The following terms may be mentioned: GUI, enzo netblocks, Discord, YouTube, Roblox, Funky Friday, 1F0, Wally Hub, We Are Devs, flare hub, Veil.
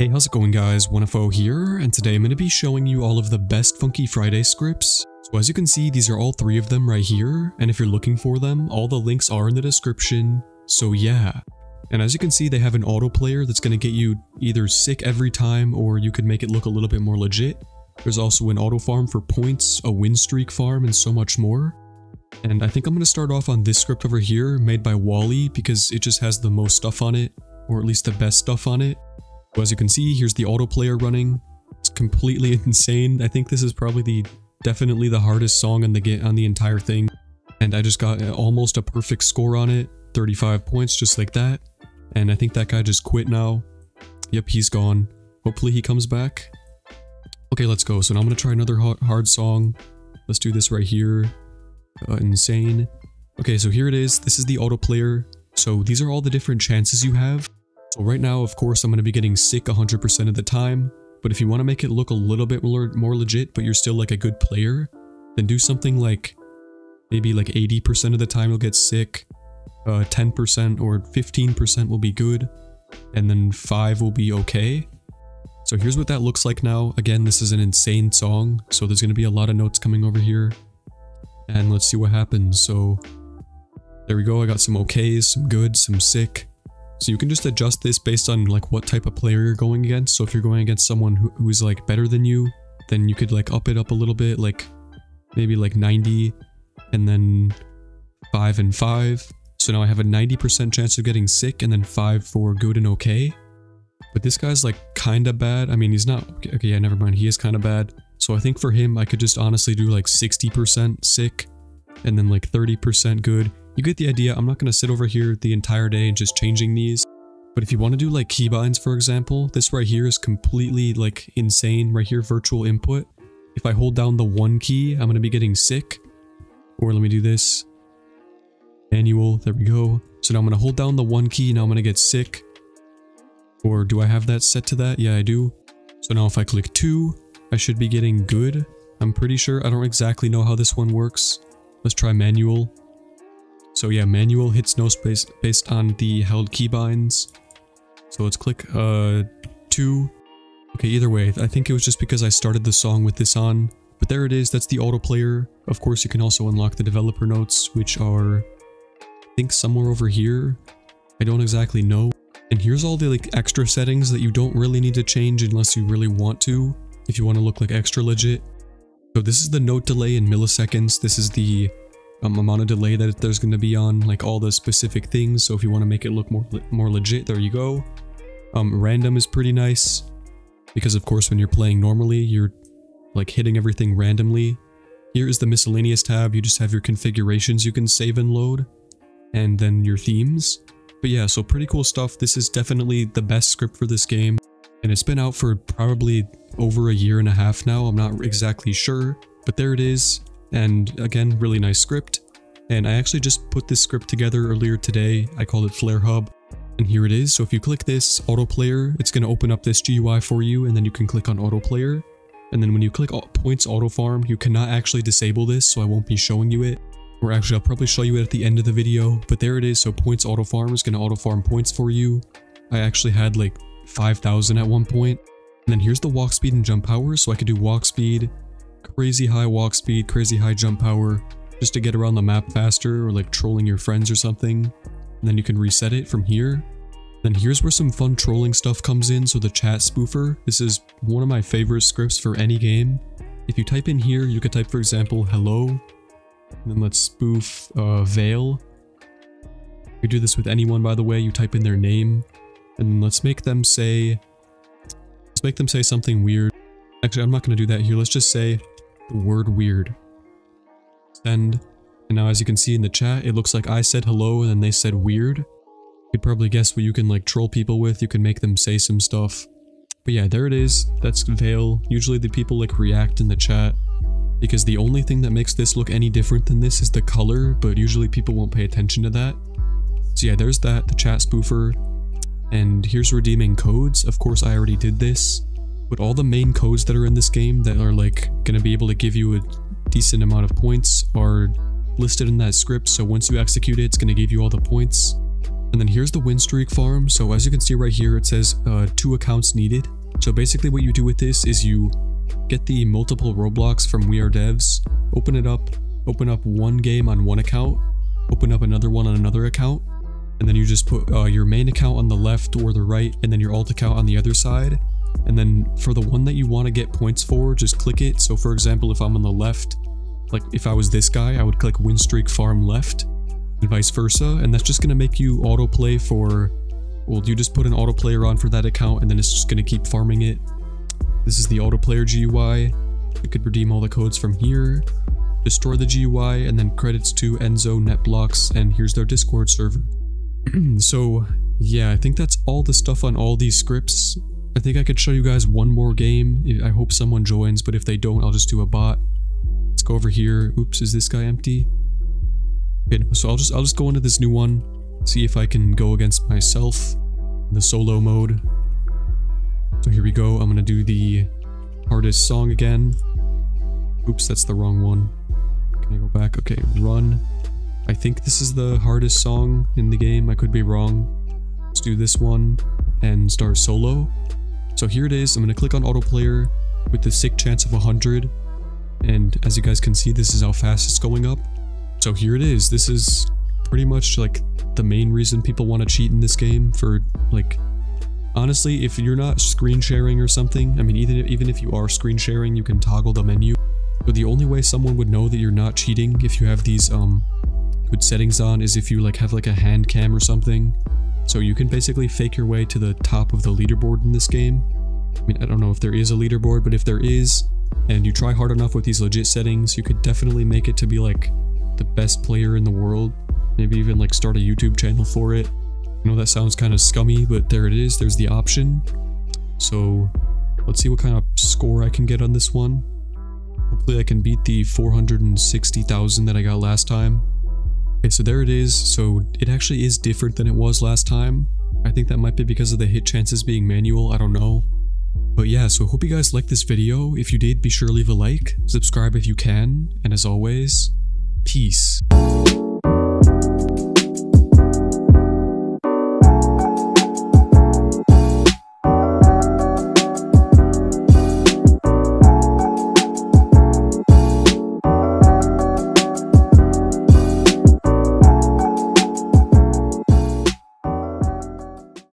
Hey, how's it going guys, 1F0 here, and today I'm going to be showing you all of the best Funky Friday scripts. So as you can see, these are all three of them right here, and if you're looking for them, all the links are in the description, so yeah. And as you can see, they have an autoplayer that's going to get you either sick every time, or you could make it look a little bit more legit. There's also an auto farm for points, a win streak farm, and so much more. And I think I'm going to start off on this script over here, made by Wally, because it just has the most stuff on it, or at least the best stuff on it. So as you can see, here's the autoplayer running. It's completely insane. I think this is probably definitely the hardest song on the entire thing. And I just got almost a perfect score on it, 35 points, just like that. And I think that guy just quit now. Yep, he's gone. Hopefully he comes back. Okay, let's go. So now I'm going to try another hard song. Let's do this right here. Insane. Okay, so here it is. This is the autoplayer. So these are all the different chances you have. So right now, of course, I'm going to be getting sick 100% of the time, but if you want to make it look a little bit more legit, but you're still like a good player, then do something like maybe like 80% of the time you'll get sick, 10% or 15% will be good, and then 5% will be okay. So here's what that looks like now. Again, this is an insane song, so there's going to be a lot of notes coming over here, and let's see what happens. So there we go. I got some okays, some good, some sick. So you can just adjust this based on like what type of player you're going against. So if you're going against someone who's like better than you, then you could like up it up a little bit, like maybe like 90 and then 5 and 5. So now I have a 90% chance of getting sick and then 5 for good and okay. But this guy's like kind of bad. I mean, he's not... Okay, yeah, never mind. He is kind of bad. So I think for him, I could just honestly do like 60% sick and then like 30% good. You get the idea. I'm not going to sit over here the entire day and just changing these. But if you want to do like keybinds, for example, this right here is completely like insane. Right here, virtual input. If I hold down the 1 key, I'm going to be getting sick. Or let me do this. Manual. There we go. So now I'm going to hold down the 1 key. Now I'm going to get sick. Or do I have that set to that? Yeah, I do. So now if I click 2, I should be getting good. I'm pretty sure. I don't exactly know how this one works. Let's try manual. So yeah, manual hits no space based on the held keybinds. So let's click 2. Okay, either way, I think it was just because I started the song with this on. But there it is, that's the autoplayer. Of course, you can also unlock the developer notes, which are, I think, somewhere over here. I don't exactly know. And here's all the like extra settings that you don't really need to change unless you really want to, if you want to look like extra legit. So this is the note delay in milliseconds. This is the amount of delay that there's going to be on like all the specific things. So if you want to make it look more legit, there you go. Random is pretty nice because of course when you're playing normally, you're like hitting everything randomly. Here is the miscellaneous tab. You just have your configurations you can save and load, and then your themes. But yeah, so pretty cool stuff. This is definitely the best script for this game, and it's been out for probably over a year and a half now. I'm not exactly sure, but there it is. And again, really nice script. And I actually just put this script together earlier today. I called it Flare Hub. And here it is. So if you click this autoplayer, it's going to open up this GUI for you. And then you can click on autoplayer. And then when you click points auto farm, you cannot actually disable this. So I won't be showing you it. Or actually, I'll probably show you it at the end of the video. But there it is. So points auto farm is going to auto farm points for you. I actually had like 5,000 at one point. And then here's the walk speed and jump power. So I could do walk speed. Crazy high walk speed, crazy high jump power, just to get around the map faster or like trolling your friends or something. And then you can reset it from here. Then here's where some fun trolling stuff comes in. So the chat spoofer, this is one of my favorite scripts for any game. If you type in here, you could type, for example, hello. And then let's spoof Veil. You do this with anyone, by the way. You type in their name, and then let's make them say something weird. Actually, I'm not going to do that here. Let's just say the word weird. Send. And now as you can see in the chat, it looks like I said hello and then they said weird. You could probably guess what you can like troll people with. You can make them say some stuff. But yeah, there it is. That's Veil. Usually the people like react in the chat, because the only thing that makes this look any different than this is the color, but usually people won't pay attention to that. So yeah, there's that, the chat spoofer. And here's redeeming codes. Of course, I already did this. But all the main codes that are in this game that are like gonna be able to give you a decent amount of points are listed in that script. So once you execute it, it's gonna give you all the points. And then here's the Winstreak farm. So as you can see right here, it says 2 accounts needed. So basically what you do with this is you get the multiple Roblox from We Are Devs, open it up, open up one game on one account, open up another one on another account, and then you just put your main account on the left or the right, and then your alt account on the other side. And then for the one that you want to get points for, just click it. So for example, if I'm on the left, like if I was this guy, I would click Winstreak Farm left and vice versa. And that's just going to make you autoplay for, well, you just put an autoplayer on for that account and then it's just going to keep farming it. This is the autoplayer GUI. You could redeem all the codes from here, destroy the GUI, and then credits to Enzo Netblocks, and here's their Discord server. So yeah, I think that's all the stuff on all these scripts. I think I could show you guys one more game. I hope someone joins, but if they don't, I'll just do a bot. Let's go over here. Oops, is this guy empty? Okay, so I'll just go into this new one, see if I can go against myself in the solo mode. So here we go. I'm gonna do the hardest song again. Oops, that's the wrong one. Can I go back? Okay, run. I think this is the hardest song in the game. I could be wrong. Let's do this one and start solo. So here it is. I'm going to click on autoplayer with the sick chance of 100. And as you guys can see, this is how fast it's going up. So here it is. This is pretty much like the main reason people want to cheat in this game for, like, honestly, if you're not screen sharing or something, I mean, even if you are screen sharing, you can toggle the menu. But the only way someone would know that you're not cheating if you have these, good settings on is if you like have like a hand cam or something. So you can basically fake your way to the top of the leaderboard in this game. I mean, I don't know if there is a leaderboard, but if there is and you try hard enough with these legit settings, you could definitely make it to be like the best player in the world. Maybe even like start a YouTube channel for it. I know that sounds kind of scummy, but there it is. There's the option. So let's see what kind of score I can get on this one. Hopefully I can beat the 460,000 that I got last time. Okay, so there it is. So it actually is different than it was last time. I think that might be because of the hit chances being manual, I don't know. But yeah, so hope you guys liked this video. If you did, be sure to leave a like, subscribe if you can, and as always, peace.